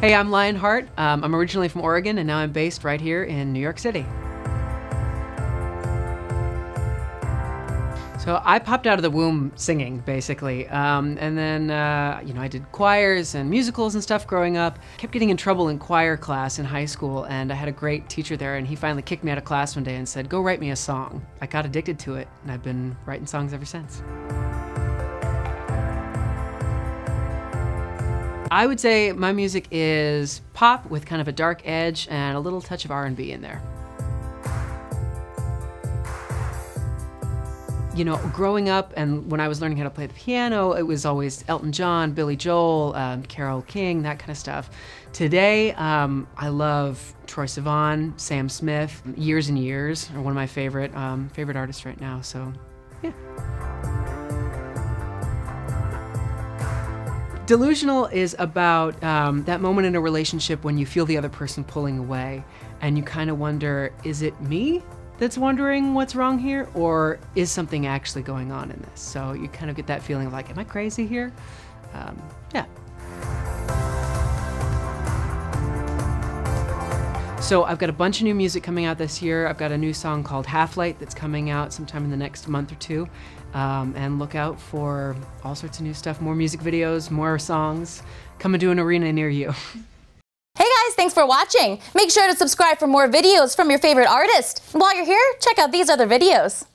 Hey, I'm Lionheart. I'm originally from Oregon, and now I'm based right here in New York City. So I popped out of the womb singing, basically. And then, I did choirs and musicals and stuff growing up. Kept getting in trouble in choir class in high school, and I had a great teacher there, and he finally kicked me out of class one day and said, "Go write me a song." I got addicted to it, and I've been writing songs ever since. I would say my music is pop with kind of a dark edge and a little touch of R&B in there. You know, growing up and when I was learning how to play the piano, it was always Elton John, Billy Joel, Carole King, that kind of stuff. Today, I love Troye Sivan, Sam Smith. Years and Years are one of my favorite, favorite artists right now, so yeah. Delusional is about that moment in a relationship when you feel the other person pulling away and you kind of wonder, is it me that's wondering what's wrong here, or is something actually going on in this? So you kind of get that feeling of like, am I crazy here? Yeah. So I've got a bunch of new music coming out this year. I've got a new song called Half Light that's coming out sometime in the next month or two. And look out for all sorts of new stuff, more music videos, more songs. Come and do an arena near you. Hey guys, thanks for watching. Make sure to subscribe for more videos from your favorite artist. And while you're here, check out these other videos.